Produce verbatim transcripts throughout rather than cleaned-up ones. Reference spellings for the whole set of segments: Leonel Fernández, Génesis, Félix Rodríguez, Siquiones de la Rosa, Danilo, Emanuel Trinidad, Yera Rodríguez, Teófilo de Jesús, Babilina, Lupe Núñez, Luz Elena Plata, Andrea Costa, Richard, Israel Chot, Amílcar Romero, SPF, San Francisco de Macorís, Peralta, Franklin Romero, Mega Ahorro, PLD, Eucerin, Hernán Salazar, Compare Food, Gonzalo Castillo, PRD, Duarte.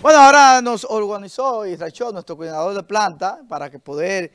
Bueno, ahora nos organizó Israel Chot, nuestro coordinador de planta, para que poder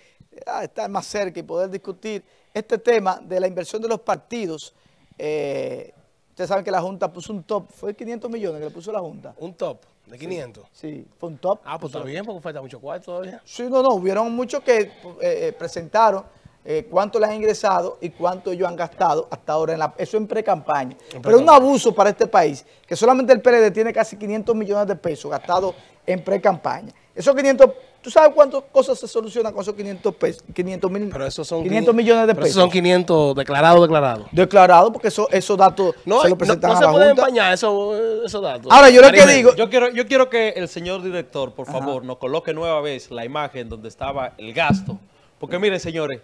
ah, estar más cerca y poder discutir este tema de la inversión de los partidos. Eh, ustedes saben que la Junta puso un top, fue quinientos millones que le puso la Junta. ¿Un top? ¿De quinientos? Sí, sí, fue un top. Ah, pues está bien, porque falta mucho cuarto todavía. Sí, no, no, hubieron muchos que eh, presentaron eh, cuánto les han ingresado y cuánto ellos han gastado hasta ahora, en la, eso en pre-campaña. Pero es un abuso para este país, que solamente el P L D tiene casi quinientos millones de pesos gastados en pre-campaña. Esos quinientos, ¿tú sabes cuántas cosas se solucionan con esos quinientos pesos? quinientos mil, pero esos son quinientos millones de pesos. Esos son quinientos declarados, declarados. Declarados, porque eso, esos datos no, se los presentan no, no a la Junta. No se pueden empañar esos, esos datos. Ahora, yo lo Marime, que digo... Yo quiero, yo quiero que el señor director, por favor, ajá, nos coloque nueva vez la imagen donde estaba el gasto. Porque miren, señores,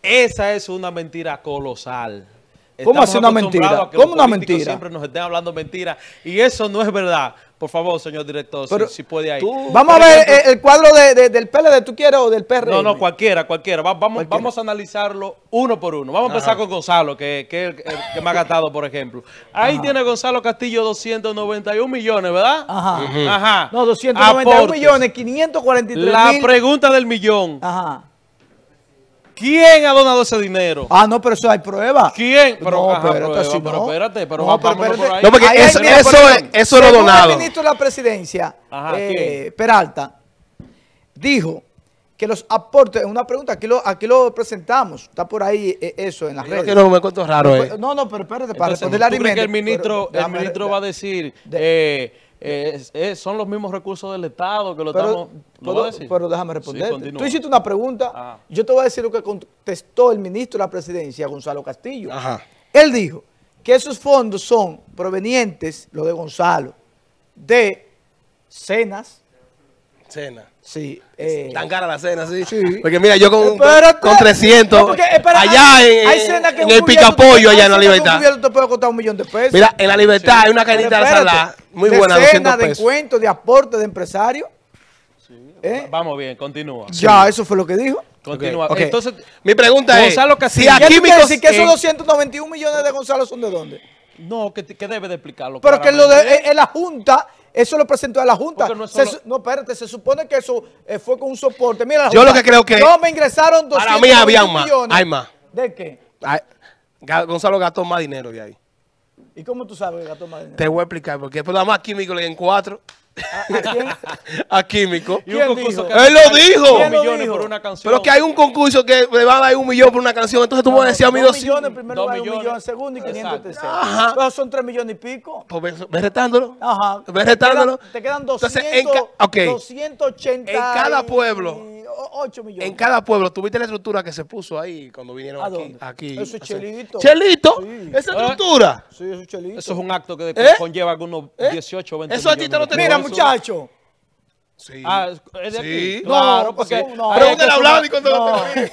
esa es una mentira colosal. ¿Cómo hace una mentira? ¿Cómo una mentira? Siempre nos estén hablando mentiras y eso no es verdad. Por favor, señor director, pero, si, si puede ahí. Tú, vamos a ver el, el cuadro de, de, del P L D, ¿tú quieres o del P R D? No, no, cualquiera, cualquiera. Va, vamos, cualquiera. Vamos a analizarlo uno por uno. Vamos a empezar, ajá, con Gonzalo, que, que es el, el que me ha gastado, por ejemplo. Ahí, ajá, tiene Gonzalo Castillo doscientos noventa y un millones, ¿verdad? Ajá. Uh-huh. Ajá. No, doscientos noventa y un millones, quinientos cuarenta y tres mil. La pregunta del millón. Ajá. ¿Quién ha donado ese dinero? Ah, no, pero eso hay prueba. ¿Quién? Pero, no, ajá, pero, prueba, si pero no, espérate, pero no, pero espérate. Por ahí. No, porque ahí eso, dinero, eso, es, eso era donado. El ministro de la presidencia, ajá, eh, Peralta, dijo que los aportes, una pregunta, aquí lo, aquí lo presentamos, está por ahí eh, eso en las redes. Que no me cuento raro, eh. No, no, pero espérate, para entonces, responder la alimento. El ministro, pero, el ministro va a decir... De, eh, Eh, eh, son los mismos recursos del Estado que lo pero, estamos... ¿lo pero, decir? Pero déjame responderte. Sí, tú hiciste una pregunta. Ajá. Yo te voy a decir lo que contestó el ministro de la presidencia, Gonzalo Castillo. Ajá. Él dijo que esos fondos son provenientes, lo de Gonzalo, de cenas. Cena. Sí. Eh, Tan cara la cena, sí. sí. Porque mira, yo con, espérate, con trescientos, no, porque, espera, allá hay, en, hay cena que en el picapollo, allá en la Libertad. Un te puede costar un millón de pesos. Mira, en la Libertad, sí, hay una canita de salada muy de buena, cena, de cuentos, de aporte de empresarios. Sí. ¿Eh? Vamos bien, continúa. Ya, sí, eso fue lo que dijo. Continúa. Okay. Okay. Entonces, mi pregunta es, Gonzalo Castillo, si aquí decir que esos doscientos noventa y un millones de Gonzalo son de dónde. No, que, que debe de explicarlo. Pero que lo de en la Junta... Eso lo presentó a la Junta. No, solo... se, no, espérate, se supone que eso eh, fue con un soporte. Mira, la Junta, yo lo que creo que... No, me ingresaron doscientos millones. Hay más. ¿De qué? Ay, Gonzalo gastó más dinero de ahí. ¿Y cómo tú sabes que gastó más dinero? Te voy a explicar, porque después nada más Químico le dieron cuatro. ¿A, a quién? A Químico. ¿Y un concurso que él lo dijo? diez millones por una canción. Pero que hay un concurso que le va a dar un millón por una canción. Entonces tú no, vas a decir a mí dos millones. En primer lugar, un millón en segundo y quinientos en tercero. Ajá. Entonces son tres millones y pico. Pues ve retándolo. Ajá. Ve retándolo. Te quedan, te quedan doscientos, entonces, en okay. doscientos ochenta. En cada pueblo. ocho millones. En cada pueblo. Tuviste la estructura que se puso ahí cuando vinieron aquí, aquí. Eso es Chelito. ¿Chelito? Sí. ¿Esa estructura? Sí, eso es Chelito. Eso es un acto que ¿Eh? conlleva algunos ¿Eh? dieciocho o veinte eso millones. Eso a ti te lo tenemos. Mira, muchacho. Sí. Ah, ¿es de sí. Aquí? Claro, no, porque... No. Pregúntale a Vladi cuando no. lo termine.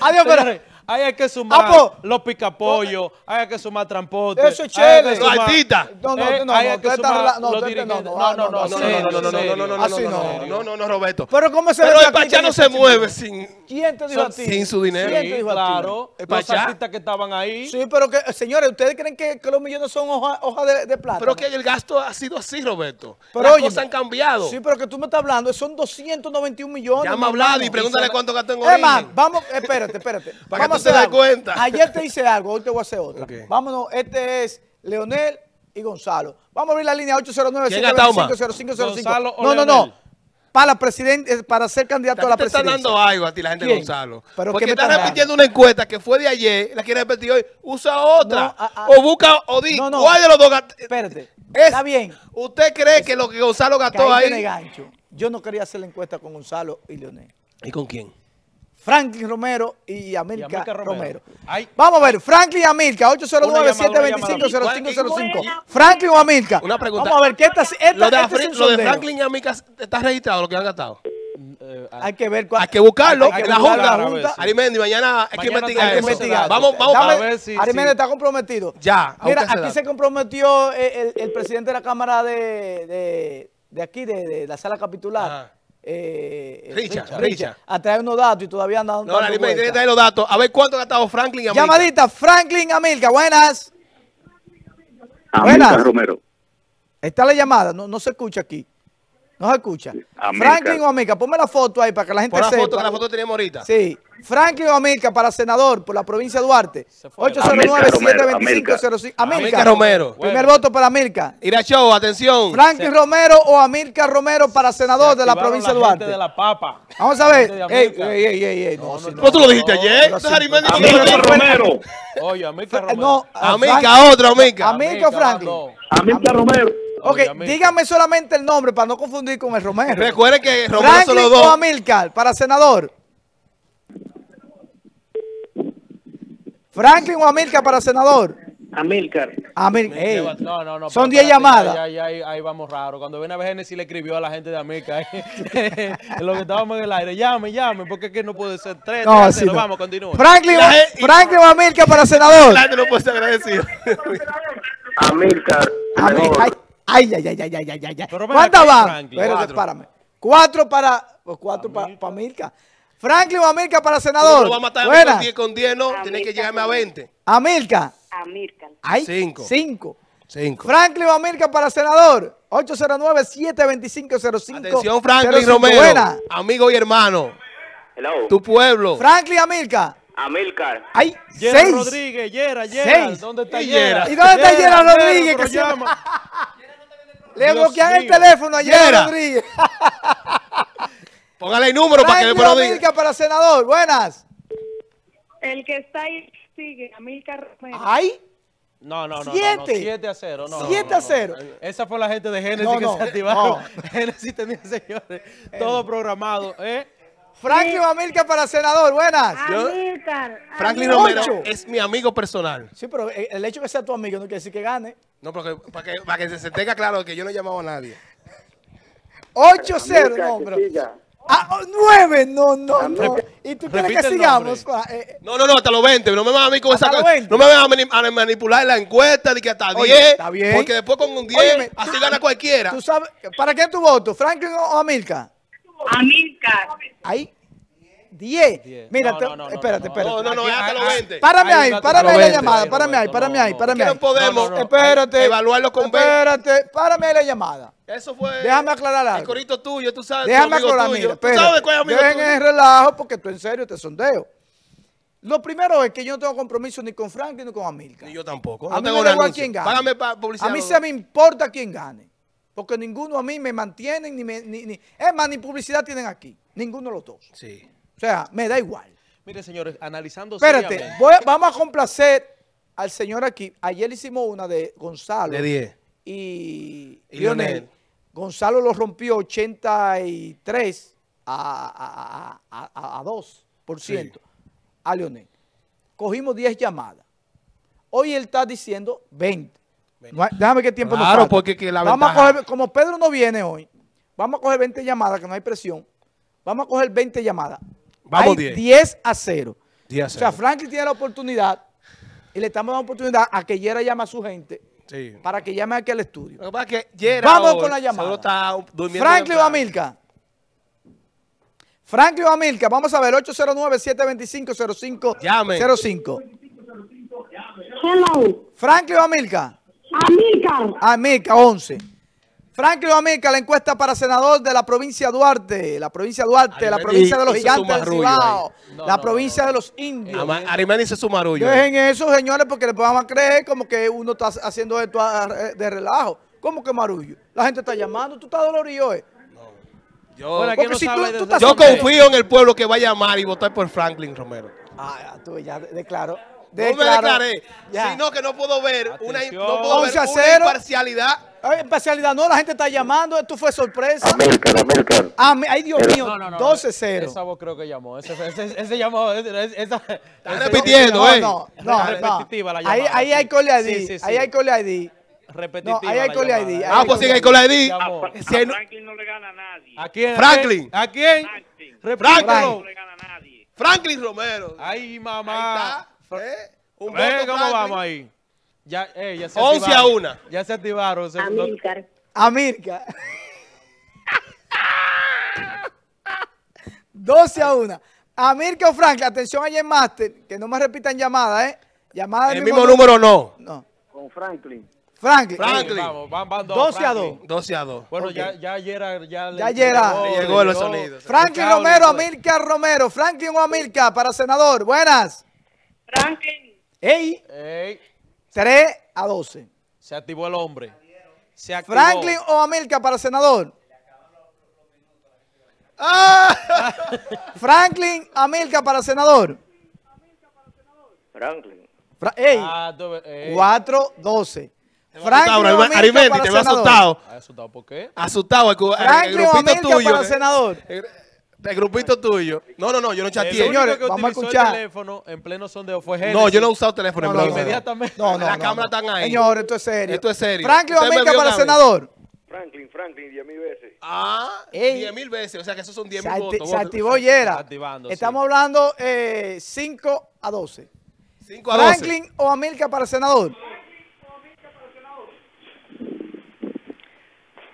Adiós, pero... Ahí hay que sumar ah, los picapollos, ahí hay que sumar transporte. Eso es chévere. Los artistas. No, no, no, no. Hay que sumar los dirigentes. No, no, no. No, no, no, no, no, no. Así no. No, no, no, Roberto. Pero ¿cómo se ve? Pero el Pachá no se mueve sin... ¿Quién te dijo a ti? Sin su dinero. ¿Quién te dijo a ti? Claro. Los artistas que estaban ahí. Sí, pero que, señores, ¿ustedes creen que los millones son hojas de plata? Pero que el gasto ha sido así, Roberto. Las cosas han cambiado. Sí, pero que tú me estás hablando, son doscientos noventa y un millones. Llama a Vlad y pregúntale cuánto gastó en origen. Es más, vamos, espérate, espérate. Se da cuenta. Ayer te hice algo, hoy te voy a hacer otra. Okay. Vámonos, este es Leonel y Gonzalo. Vamos a abrir la línea ocho cero nueve, cinco dos cinco, cero cinco cero cinco. No, no, no. Para, presidente, para ser candidato a, a la presidencia. Te está dando algo a ti la gente. ¿Quién? Gonzalo. ¿Pero porque está repitiendo una encuesta que fue de ayer, la quiere repetir hoy. Usa otra. No, a, a, o busca o di. No, no. ¿Cuál de los dos? Espérate. Es, está bien. ¿Usted cree es, que lo que Gonzalo gastó que ahí? Tiene gancho. Yo no quería hacer la encuesta con Gonzalo y Leonel. ¿Y con quién? Franklin Romero y Amílcar Romero. Romero. Vamos a ver, Franklin y Amílcar, ocho cero nueve, siete dos cinco, cero cinco cero cinco. Franklin o Amílcar. Una pregunta. Vamos a ver, ¿qué está haciendo? Lo, este lo de Franklin y Amílcar, ¿está registrado lo que han gastado? Eh, hay, hay que ver cuál. Hay que buscarlo. Hay que la Junta. junta. Sí. Arimendi, mañana hay que investigar eso. Investigar. Vamos, vamos a ver si. Arimendi sí. está comprometido. Ya. Mira, aquí se, se comprometió el, el, el presidente de la Cámara de, de, de aquí, de, de la sala capitular. Ajá. Eh, Richard, Richard, Richard, a traer unos datos y todavía andan dando. No, la tiene que traer los datos. A ver cuánto ha gastado Franklin y Amílcar. Llamadita, Franklin y Amílcar, buenas. Amílcar Romero. Está la llamada, no, no se escucha aquí. No se escucha. Amílcar. Franklin o Amílcar, ponme la foto ahí para que la gente sepa. Pon la foto, que la foto tenemos ahorita. Sí. Franklin o Amílcar para senador por la provincia de Duarte. ocho cero nueve, siete dos cinco, cero cinco. Amílcar Romero. Primer bueno. voto para Amílcar. Irachó, atención. Franklin se... Romero o Amílcar Romero para senador de la provincia de Duarte. De la papa. Vamos a ver. Ey, ey, ey, ey, ey. No, no, no, no, tú lo dijiste no, ayer. No, no, Amílcar Romero. Oye, Amílcar Romero. Amílcar, otro Amílcar. Amílcar o Franklin. Amílcar Romero. Ok, díganme solamente el nombre para no confundir con el Romero. Recuerden que Romero Franklin solo dos. O Amílcar para senador. Franklin o Amílcar para senador. Amílcar. Amílcar. Hey. No, no, no. Son diez llamadas. Ahí, ahí, ahí vamos raro. Cuando viene a ver Génesis le escribió a la gente de Amílcar. Lo que estábamos en el aire. Llame, llame, porque es que no puede ser tres. No, tres, sí, no. Vamos, continúa. Franklin, gente... Franklin o Amílcar para senador. Claro, no puede ser agradecido. Amílcar. Amílcar. Ay, ay, ay, ay, ay, ay, ay, ay. ¿Cuántas van? Pero espárame. Cuatro para... Pues cuatro para pa Amílcar. Franklin o Amílcar para senador. No va a matar a diez con diez, no. Tiene que llegarme a veinte. Amílcar. Amílcar. Ay, cinco. Cinco. Cinco. Franklin o Amílcar para senador. ocho cero nueve, siete dos cinco, cero cinco. Atención, Franklin Romero. Buena. Amigo y hermano. Hello. Tu pueblo. Franklin Amílcar. Amílcar. Ay, Yera seis. Rodríguez, Yera, Yera. Seis. ¿Dónde está Yera? ¿Y dónde está Yera Rodríguez? Que se llama... Le bloquean el teléfono a Yera Rodríguez. Póngale el número para que después lo diga. Amílcar para senador, buenas. El que está ahí sigue, Amílcar Romero. ¿Ay? No, no, no. ¿Siete? No, no. siete a cero. No, siete a cero. No, no, no. Esa fue la gente de Génesis no, que no, se activaron. No. Génesis tenía, señores, el... todo programado. ¿Eh? Franklin o Amílcar para senador, buenas. Amílcar. Franklin Romero es mi amigo personal. Sí, pero el hecho de que sea tu amigo no quiere decir que gane. No, porque para que, para que se tenga claro que yo no he llamado a nadie. ocho cero, no, bro. Ah, nueve, no, no, no. ¿Y tú quieres que sigamos? Eh, no, no, no, hasta los veinte. No me vas a mí con esa cosa. No me vas a manipular la encuesta de que hasta diez. Está bien. Porque después con un diez, óyeme, así tú, gana cualquiera. ¿Tú sabes para qué tu voto? ¿Franklin o Amílcar? Amílcar. Ahí. diez. Mira, no, no, no, espérate, espérate. No, no, no, hasta los veinte. Párame ahí, párame ahí la llamada, párame ahí, párame ahí, párame ahí. No podemos evaluarlo con veinte. Espérate, párame ahí la llamada. Eso fue. Déjame aclarar algo. El corito tuyo, tú sabes. Déjame aclarar, mira. Tú sabes cuál es amigo tuyo. Dejen el relajo porque tú en serio te sondeo. Lo primero es que yo no tengo compromiso ni con Franklin ni con Amílcar. Ni yo tampoco. A mí me da quién gane. Págame para publicidad. A mí se me importa quién gane. Porque ninguno a mí me mantienen, ni me, ni, ni, es más, ni publicidad tienen aquí. Ninguno de los dos. Sí. O sea, me da igual. Mire, señores, analizando... Espérate, voy, vamos a complacer al señor aquí. Ayer hicimos una de Gonzalo. De diez. Y, y Leonel. Leonel. Gonzalo lo rompió ochenta y tres a dos por ciento sí. A Leonel. Cogimos diez llamadas. Hoy él está diciendo veinte. No hay, déjame que tiempo claro, nos falta. Porque que la vamos ventaja... a coger, como Pedro no viene hoy, vamos a coger veinte llamadas, que no hay presión. Vamos a coger veinte llamadas. Vamos diez. diez a cero. diez a cero. O sea, Franklin tiene la oportunidad y le estamos dando oportunidad a que Yera llame a su gente sí. Para que llame aquí al estudio. Pero para que Yera vamos hoy, con la llamada. Está Franklin o Amílcar. Franklin o Amílcar. Vamos a ver, ocho cero nueve, siete dos cinco, cero cinco cero cinco. Hello. Franklin o Amílcar. Amílcar. Amílcar, once. Franklin o Amílcar, la encuesta para senador de la provincia de Duarte. La provincia de Duarte, Arimeni, la provincia de los gigantes del Cibao, no, la no, provincia no, no. de los indios. Arimeni se sumarullo. Dejen eso, señores, porque les vamos a creer como que uno está haciendo esto de relajo. ¿Cómo que marullo? La gente está llamando, tú estás dolorido, ¿eh? No. Yo, bueno, no si tú, tú yo confío en el pueblo que va a llamar y votar por Franklin Romero. Ah, tú ya declaro. No me declaré, ya. Sino que no puedo ver, una, no puedo ver una imparcialidad. Ay, imparcialidad no, la gente está llamando, esto fue sorpresa. Amílcar, Amílcar. Ah, ay, Dios era. Mío, no, no, no, doce cero. Esa voz creo que llamó, ese, ese, ese llamó, esa, esa, están repitiendo, no, ¿eh? No, no, no, repetitiva no. La llamada. Ahí, ahí hay call I D, sí, sí, sí. Ahí hay call I D. Repetitiva no, ahí hay call I D. Ah, pues sí, hay call I D. A, si a Franklin no le gana a nadie. ¿A quién? Franklin. ¿A quién? Franklin. Franklin no le gana a nadie. Franklin Romero. Ay, mamá. ¿Eh? Un eh, ¿Cómo Franklin? Vamos ahí? Ya, eh, ya se once a uno. Ya se activaron. Amílcar. Amílcar. doce a uno. Amílcar o Franklin. Atención ayer Master. Que no me repitan llamadas, ¿eh? Llamadas. El mismo, mismo número no. No. Con Franklin. Franklin. Franklin. Vamos, van, van dos, doce a dos. doce a dos. Bueno, okay. ya, ya Yera, ya le ya llegó, le llegó los sonidos. Franklin Romero, Amílcar Romero. Franklin o Amílcar para senador. Buenas. Franklin. Ey. Ey. tres a doce. Se activó el hombre. Se activó. Franklin o Amílcar para senador. Ah. Franklin, Amílcar para senador. Franklin. Fra ey. Ah, ey. cuatro a doce. Franklin, Arimendi, te veo asustado. ¿Asustado por qué? Asustado. El, Franklin, el grupito Amílcar tuyo. Para el senador. El, el grupito tuyo. No, no, no, yo no chateé. Señores, vamos a escuchar. El teléfono en pleno sondeo fue Génesis. No, yo no he usado teléfono. No, no, en pleno. Inmediatamente. No, no, no, las no, cámaras no. Están ahí. Señores, esto es serio. Esto es serio. Franklin, Amílcar para el senador. Franklin, Franklin, diez mil veces. Ah, diez mil veces. O sea que esos son diez mil votos. Se activó Yera. Estamos hablando cinco a doce. cinco a doce. Franklin o Amílcar para el senador.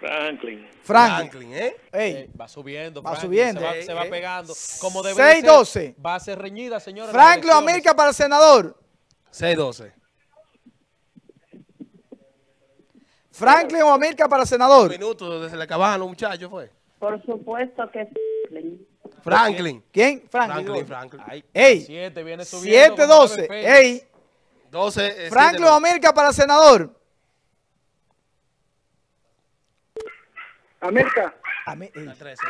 Franklin. Franklin, ¿eh? Ey. Va subiendo, va Franklin, subiendo. Se va, ey, se va pegando. Como debe seis doce. Va a ser reñida, señores. Franklin o Amílcar para el senador. seis doce. Franklin o Amílcar para el senador. Minutos, se le acababan los muchachos, fue. Por supuesto que Franklin. Franklin. ¿Quién? Franklin. Franklin, Franklin. Ay, ey. siete, viene subiendo. siete doce. Ey. doce. Franklin o Amílcar para el senador. América. Amé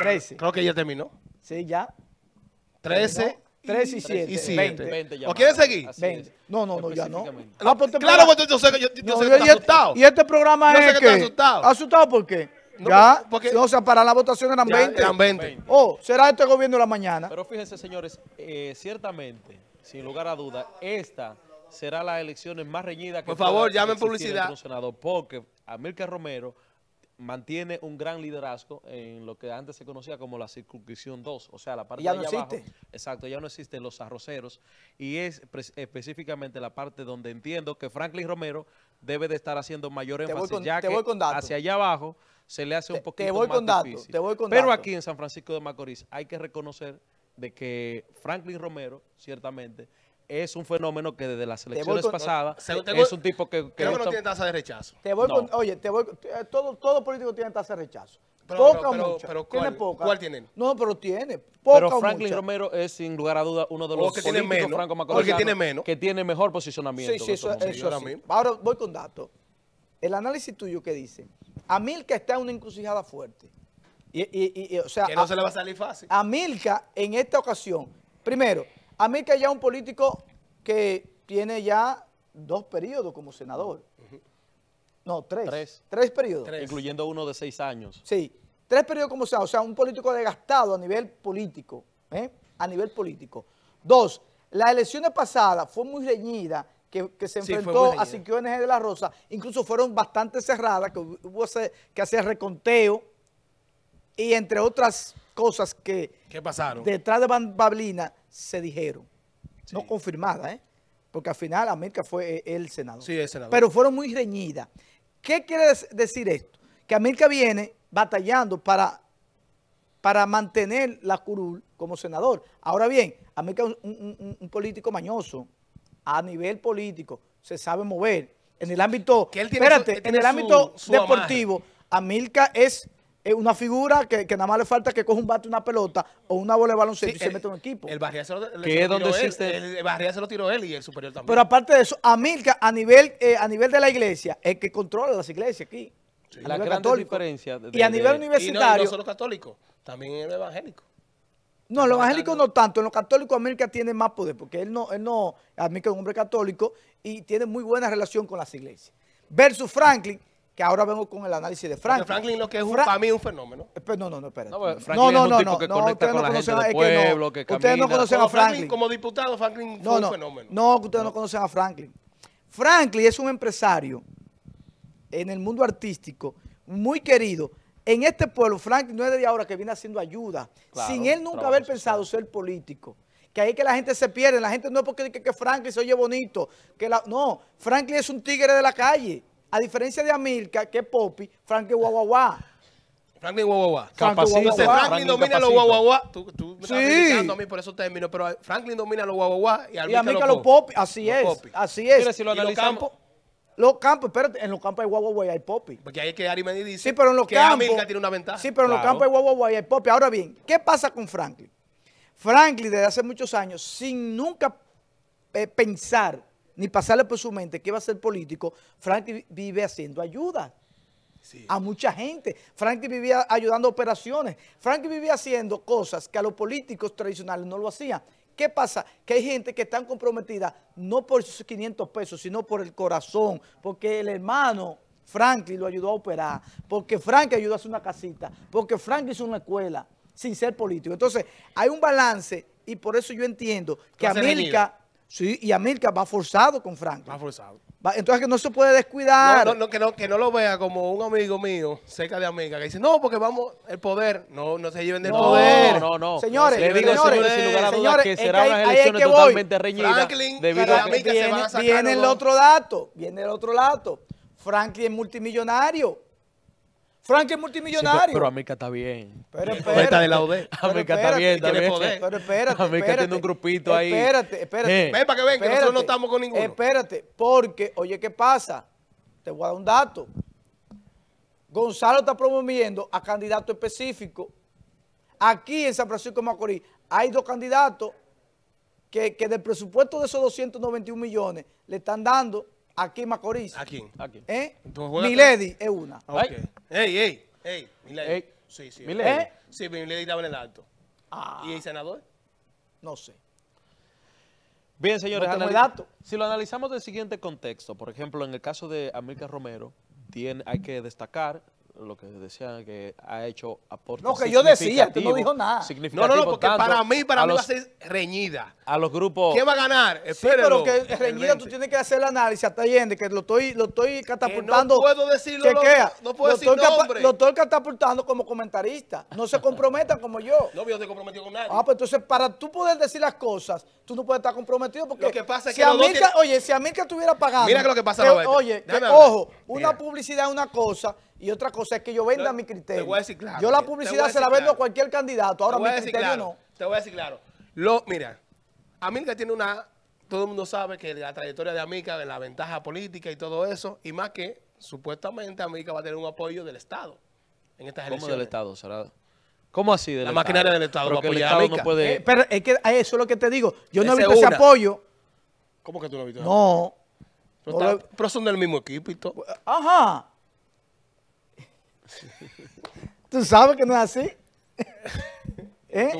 trece. Creo que ya terminó. Sí, ya. trece. trece y siete. veinte. veinte ya. ¿O quieren seguir? veinte. No, no, no, ya no. Ah, pues, claro, pues yo sé que yo, yo no, sé que está asustado. Y este programa yo es sé que, que está asustado. ¿Asustado por qué? No, ya, porque, o sea, para la votación eran ya, veinte. Eran veinte. Oh, será este gobierno de la mañana. Pero fíjense, señores, eh, ciertamente, sin lugar a duda, esta será las elecciones más reñidas que... Por favor, llamen publicidad. Porque Amílcar Romero mantiene un gran liderazgo en lo que antes se conocía como la circunscripción dos, o sea, la parte ya de allá no existe. Abajo. Exacto, ya no existen los arroceros y es específicamente la parte donde entiendo que Franklin Romero debe de estar haciendo mayor énfasis, con, ya que hacia allá abajo se le hace un poquito te voy más con dato, difícil. Te voy con Pero dato. Aquí en San Francisco de Macorís hay que reconocer de que Franklin Romero, ciertamente, es un fenómeno que desde las elecciones pasadas es un tipo que... que no tiene tasa de rechazo. Te voy no. con, oye, te voy, todo, todo político tiene tasa de rechazo. Pero, poca pero, pero, o mucha. Pero, ¿cuál, tiene poca. ¿Cuál tiene? No, pero tiene. Poca pero Franklin mucha. Romero es sin lugar a duda uno de los que políticos tiene menos, franco macorís tiene menos. Que tiene mejor posicionamiento. Sí, sí, eso, eso, eso sí. Ahora voy con datos. El análisis tuyo que dice, Amílcar está en una encrucijada fuerte. Y, y, y, y, o sea, que no a, se le va a salir fácil. Amílcar en esta ocasión, primero... Amílcar ya es un político que tiene ya dos periodos como senador. No, tres. Tres, tres periodos. Tres. Incluyendo uno de seis años. Sí, tres periodos como senador. O sea, un político desgastado a nivel político. ¿eh? A nivel político. Dos, las elecciones pasadas fue muy reñida, que, que se enfrentó sí, a Siquiones de la Rosa. Incluso fueron bastante cerradas, que hubo que hacer reconteo. Y entre otras cosas que... ¿Qué pasaron? Detrás de Babilina... se dijeron, sí. no confirmada, ¿eh? porque al final Amílcar fue el senador. Sí, el senador. Pero fueron muy reñidas. ¿Qué quiere decir esto? Que Amílcar viene batallando para, para mantener la curul como senador. Ahora bien, Amílcar es un, un, un político mañoso, a nivel político, se sabe mover. En el ámbito, que él tiene espérate, su, en el su, ámbito su deportivo, Amílcar es... Es una figura que, que nada más le falta que coja un bate, una pelota o una bola de baloncesto sí, y se el, mete en un equipo. El barrial se, se lo tiró él y el superior también. Pero aparte de eso, Amílcar a nivel eh, a nivel de la iglesia es que controla las iglesias aquí. Sí. La gran diferencia. De, de, y a nivel de, universitario. Y no, y no solo católico, también el evangélico. No, en los evangélicos no tanto. En los católicos Amílcar tiene más poder porque él no, él no, Amílcar es un hombre católico y tiene muy buena relación con las iglesias. Versus Franklin. Que ahora vengo con el análisis de Franklin. Porque Franklin lo que es un, Fra para mí es un fenómeno. No, no, no, espera. No, no, no, no, no, no, no, ustedes no conocen a pueblo, es que no, ustedes no conocen a Franklin. Franklin. Como diputado, Franklin no, fue no, un fenómeno. No, ustedes no. no conocen a Franklin. Franklin es un empresario en el mundo artístico muy querido. En este pueblo, Franklin no es de ahora que viene haciendo ayuda. Claro, sin él nunca haber pensado ser político. Que ahí que la gente se pierde. La gente no es porque que Franklin se oye bonito. Que la, no, Franklin es un tigre de la calle. A diferencia de Amílcar, que es Popi, Franklin Guaguaguá. Franklin Guaguaguá. Capacita. Franklin, Franklin domina los Guaguaguá. Tú, tú me sí. estás criticando a mí por esos términos, pero Franklin domina los Guaguaguá y Amílcar los Popi. Así, lo así es, así es. Si lo analizamos, Los campos, espérate, en los campos hay guaguaguay, hay popi. Porque ahí es que Ari Mendy dice sí, pero en los que Amílcar tiene una ventaja. Sí, pero claro, en los campos hay guaguaguay, hay popi. Ahora bien, ¿qué pasa con Franklin? Franklin, desde hace muchos años, sin nunca eh, pensar ni pasarle por su mente que iba a ser político, Franklin vive haciendo ayuda sí. a mucha gente. Franklin vivía ayudando a operaciones. Franklin vivía haciendo cosas que a los políticos tradicionales no lo hacían. ¿Qué pasa? Que hay gente que está comprometida no por sus quinientos pesos, sino por el corazón, porque el hermano Franklin lo ayudó a operar, porque Franklin ayudó a hacer una casita, porque Franklin hizo una escuela sin ser político. Entonces, hay un balance y por eso yo entiendo que Amílcar, sí, y Amílcar va forzado con Franklin. Va forzado. Va, entonces, que no se puede descuidar. No, no, no, que no, que no lo vea como un amigo mío cerca de Amílcar que dice, no, porque vamos, el poder. No, no se lleven del no, poder. No, no, no. Señores, le digo, señores, sin lugar a dudas, señores, que serán unas elecciones totalmente reñidas. Franklin, debido a Amílcar se van a sacar. Viene el otro dato, viene el otro dato. Franklin es multimillonario. Franklin es multimillonario. Sí, pero, pero Amílcar está bien. Pero espérate. De la U D. Amílcar está bien, está bien. Pero espérate, Amílcar tiene un grupito ahí. Espérate, espérate. Eh. Ven para que ven, que nosotros no estamos con ninguno. Espérate, porque, oye, ¿qué pasa? Te voy a dar un dato. Gonzalo está promoviendo a candidato específico. Aquí en San Francisco de Macorís hay dos candidatos que, que del presupuesto de esos doscientos noventa y un millones le están dando. Aquí en Macorís. ¿A quién? ¿A quién? ¿Eh? Milady es una. Okay. Ey, ey, ey. Milady. Ey. Sí, sí. Milady. ¿Eh? Sí, Milady estaba en el alto. Ah. ¿Y el senador? No sé. Bien, señores. No analiz... dato. Si lo analizamos del siguiente contexto, por ejemplo, en el caso de Amílcar Romero, tiene, hay que destacar lo que decían que ha hecho aportes. No, que yo decía, tú no dijo nada. No, no, no, porque para mí, para mí los, va a ser reñida. A los grupos. ¿Quién va a ganar? Espérenlo. Sí, pero que reñida tú tienes que hacer el análisis hasta Allende, que lo estoy, lo estoy catapultando. Que no puedo decirlo, chequea, no, no puedo decir nombre. Lo estoy catapultando como comentarista. No se comprometan como yo. No, yo no estoy comprometido con nadie. Ah, pues entonces, para tú poder decir las cosas, tú no puedes estar comprometido porque... Lo que pasa es que... Si Amílcar, tiene... Oye, si Amílcar estuviera pagando... Mira que lo que pasa... Que, oye, que, ojo, una mira. publicidad es una cosa... Y otra cosa es que yo venda no, mi criterio. Te voy a decir claro. Yo la publicidad se la vendo claro. a cualquier candidato. Ahora mi criterio claro, no. Te voy a decir claro. Lo, mira, Amílcar tiene una... Todo el mundo sabe que la trayectoria de Amílcar, de la ventaja política y todo eso, y más que, supuestamente, Amílcar va a tener un apoyo del Estado en estas elecciones. ¿Cómo del Estado, Sarada? ¿Cómo así del la Estado? La maquinaria del Estado va a apoyar a no puede... eh, Pero es que eso es lo que te digo. Yo no he visto una. ese apoyo. ¿Cómo que tú no has visto? No. Pero, no está, lo... pero son del mismo equipo y todo. Ajá. Tú sabes que no es así. ¿Eh?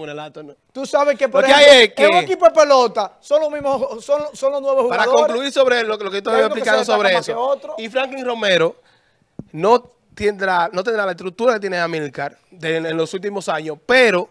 Tú sabes que, por ejemplo, es que... el equipo de pelota son los mismos, son, son los nuevos jugadores. Para concluir sobre lo, lo que estoy explicando sobre eso. Y Franklin Romero no tendrá, no tendrá la estructura que tiene Amílcar de, en, en los últimos años, pero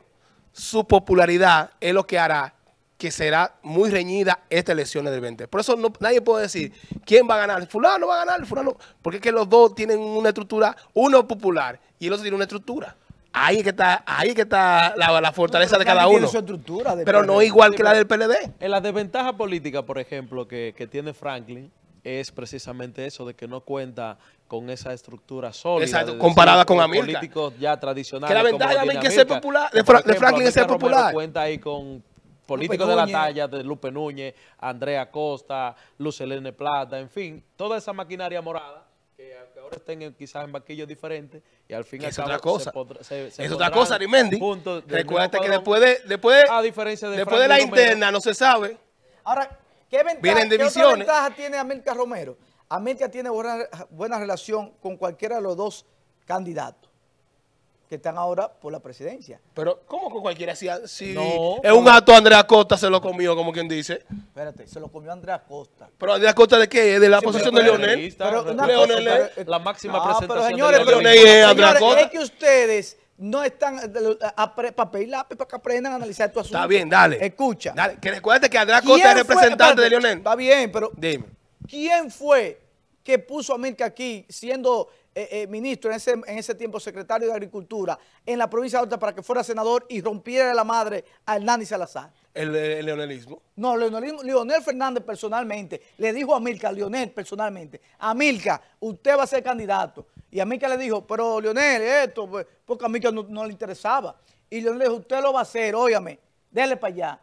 su popularidad es lo que hará que será muy reñida esta elección del veinte. Por eso no, nadie puede decir quién va a ganar. Fulano va a ganar, fulano. Porque es que los dos tienen una estructura, uno popular y el otro tiene una estructura. Ahí que está, ahí que está la, la fortaleza no, de cada uno. Su estructura de pero P L D. No igual que la del P L D. En la desventaja política, por ejemplo, que, que tiene Franklin, es precisamente eso de que no cuenta con esa estructura sólida. Exacto, de comparada con Amílcar. Políticos ya tradicionales. Que la ventaja también que ser popular, de, Fra ejemplo, de Franklin es ser popular. Romero cuenta ahí con... políticos de la talla de Lupe Núñez, Andrea Costa, Luz Elena Plata, en fin, toda esa maquinaria morada que ahora estén en, quizás en banquillos diferentes y al fin y al cabo otra cosa. Se podrá, se, se es otra cosa, Arimendi. Recuerda que después de, después, a diferencia de, después de la interna no se sabe. Ahora, ¿qué ventaja, ¿qué otra ventaja tiene Amílcar Romero? Amílcar tiene buena, buena relación con cualquiera de los dos candidatos que están ahora por la presidencia. Pero, ¿cómo con cualquiera? Si, si no, es un acto, Andrea Costa se lo comió, como quien dice. Espérate, se lo comió Andrea Costa. ¿Pero Andrea Costa de qué? ¿De la sí, posición de Leonel? Pero Leonel cosa, pero, la máxima no, presentación pero señores, de Leonel. Pero, señores, Andrea Costa. Es que ustedes no están a, a pre, papel y lápiz para que aprendan a analizar tu asunto. Está bien, dale. Escucha. Dale, que recuerde que Andrea Costa es representante fue, de Leonel. Está bien, pero dime. ¿Quién fue que puso a Amílcar aquí siendo... Eh, eh, ministro, en ese, en ese tiempo secretario de Agricultura, en la provincia de Alta para que fuera senador y rompiera la madre a Hernán Salazar? El, el leonelismo. No, leonelismo, Leonel Fernández personalmente, le dijo a Amílcar, Leonel personalmente, Amílcar, usted va a ser candidato. Y Amílcar le dijo, pero Leonel, esto, pues, porque a Amílcar no, no le interesaba. Y Leonel le dijo, usted lo va a hacer, óyame, déle para allá.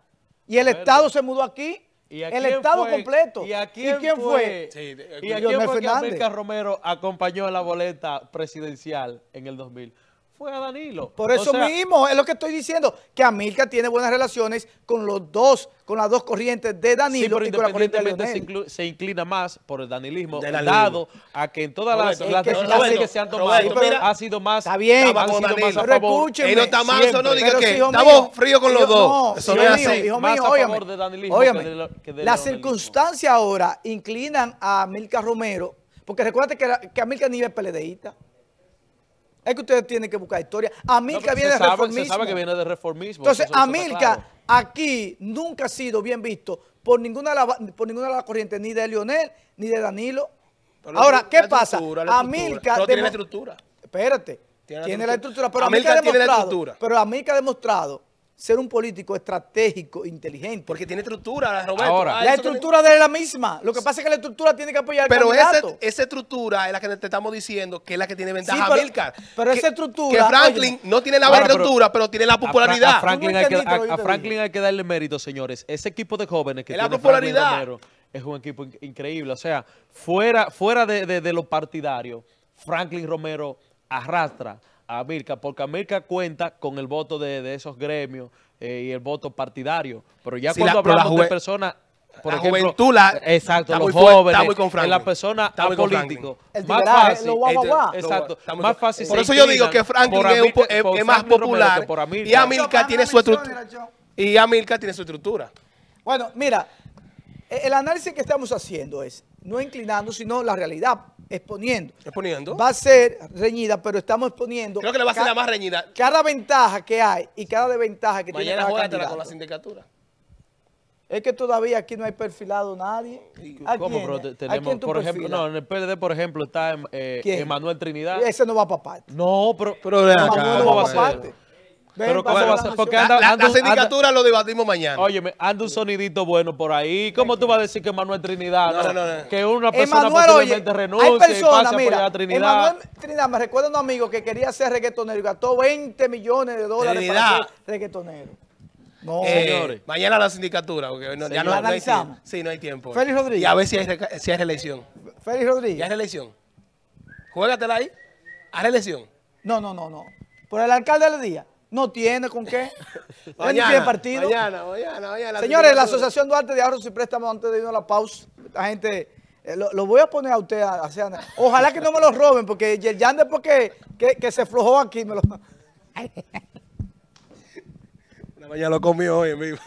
Y el Estado se mudó aquí. ¿Y el Estado fue, completo. ¿Y, a quién, ¿Y quién fue? fue? Sí, de, ¿Y a quién fue que Amílcar Romero acompañó en la boleta presidencial en el dos mil? Fue a Danilo. Por eso o sea, mismo, es lo que estoy diciendo, que Amílcar tiene buenas relaciones con los dos, con las dos corrientes de Danilo sí, y con la corriente de Leonel. Se, inclu, se inclina más por el danilismo, Danilo. dado a que en todas Roberto, las, las que, Roberto, Roberto, que se han tomado Roberto, mira, ha sido más está bien, ha sido más a favor. Él no está mal, eso no diga que estamos fríos con los dos. Eso no es así. Más a favor de Danilismo que de las circunstancias ahora inclinan a Amílcar Romero, porque recuérdate que, que Amílcar ni es PLDista. Es que ustedes tienen que buscar historia. Amílcar no, viene de sabe, reformismo. Se sabe que viene de reformismo. Entonces, eso, eso Amílcar claro. aquí nunca ha sido bien visto por ninguna de las por ninguna de las corrientes, ni de Leonel, ni de Danilo. Pero Ahora, la ¿qué la pasa? Amílcar... No tiene la estructura. Espérate. Tiene la, tiene la estructura. Pero Amílcar ha demostrado, pero Amílcar ha demostrado ser un político estratégico, inteligente. Porque tiene estructura, Roberto. Ahora, ah, la estructura tiene... de la misma. Lo que pasa es que la estructura tiene que apoyar al Pero esa, esa estructura es la que te estamos diciendo que es la que tiene ventaja sí, Amílcar. Pero, pero que, esa estructura... Que Franklin oye, no tiene la ahora, estructura, pero, pero tiene la popularidad. A, Fra a, Franklin, hay que, a, a Franklin hay que darle mérito, señores. Ese equipo de jóvenes que es tiene la popularidad. Romero, es un equipo in increíble. O sea, fuera, fuera de, de, de lo partidario, Franklin Romero arrastra a Amílcar, porque Amílcar cuenta con el voto de, de esos gremios eh, y el voto partidario. Pero ya sí, cuando la, hablamos la de personas, por la ejemplo, juventud, la, exacto, los jóvenes, las personas políticos, más fácil, exacto, más fácil. Por eso yo digo que Franklin es, Amílcar, es, es más Franklin popular por Amílcar. y Amílcar tiene su estructura y Amílcar tiene su estructura. Bueno, mira, el análisis que estamos haciendo es no inclinando, sino la realidad. Exponiendo. exponiendo. Va a ser reñida, pero estamos exponiendo. Creo que le va a ser la más reñida. Cada ventaja que hay y cada desventaja que Mañana tiene cada candidato. con la sindicatura. Es que todavía aquí no hay perfilado nadie. ¿A ¿Cómo, quién? Bro, tenemos, ¿A por perfila? ejemplo, no, en el P L D, por ejemplo, está eh, Emanuel Trinidad. Ese no va para parte. No, pero, pero no, acá, no va para parte. Pero ¿cómo va a ser? Porque anda, anda, la, la, la sindicatura anda, lo debatimos mañana. Óyeme, anda un sonidito bueno por ahí. ¿Cómo tú vas a decir que Manuel Trinidad, no, no, no, no. que una persona Emanuel, posiblemente oye, renuncie hay personas, y pase mira, a Trinidad? Emanuel Trinidad, me recuerda a un amigo que quería ser reggaetonero y gastó veinte millones de dólares Trinidad. para ser reggaetonero. No, eh, señores. Mañana la sindicatura, porque no, sí, ya no, no hay tiempo. Sí, no hay tiempo. Félix Rodríguez. Y a ver si hay, si hay reelección. Félix Rodríguez. ¿Y hay reelección? Juégatela ahí. ¿Hay reelección? No, no, no, no. Por el alcalde del día. No tiene con qué. mañana, tiene partido. mañana, mañana, mañana. Señores, la Asociación Duarte de Ahorros y Préstamos, antes de irnos a la pausa, la gente, eh, lo, lo voy a poner a usted. A, a, ojalá que no me lo roben, porque Yerjan después que, que, que se aflojó aquí, me lo... La mañana lo comió hoy en vivo.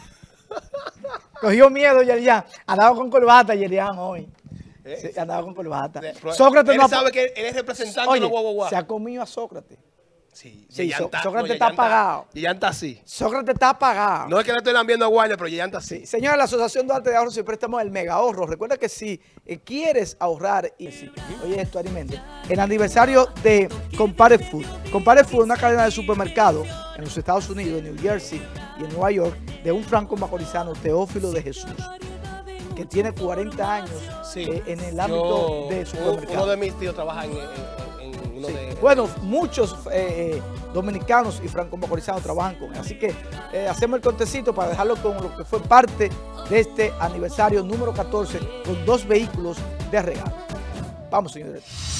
Cogió miedo Yerjan. Andaba con corbata Yerjan hoy. ¿Eh? Sí, andaba con corbata. De, Sócrates él no... sabe que él es representante Oye, de los guaguaguas. Se ha comido a Sócrates. Sí, sí so, está, Sócrates no, está apagado. Yeyanta así. Sócrates está apagado. No es que le estoy viendo a Guardia, pero Yeyanta así. Sí. Señora, la Asociación Duarte de Ahorros y Préstamos del Mega Ahorro. Recuerda que si eh, quieres ahorrar y si, oye esto, alimente. El aniversario de Compare Food. Compare Food es una cadena de supermercado en los Estados Unidos, en New Jersey y en Nueva York, de un franco macorizano, Teófilo de Jesús, que tiene cuarenta años sí. eh, en el ámbito Yo, de supermercado. Uno de mis tíos trabaja en... en Sí. Bueno, muchos eh, dominicanos y franco-macorizanos trabajan con él. Así que eh, hacemos el contecito para dejarlo con lo que fue parte de este aniversario número catorce con dos vehículos de regalo. Vamos, señores.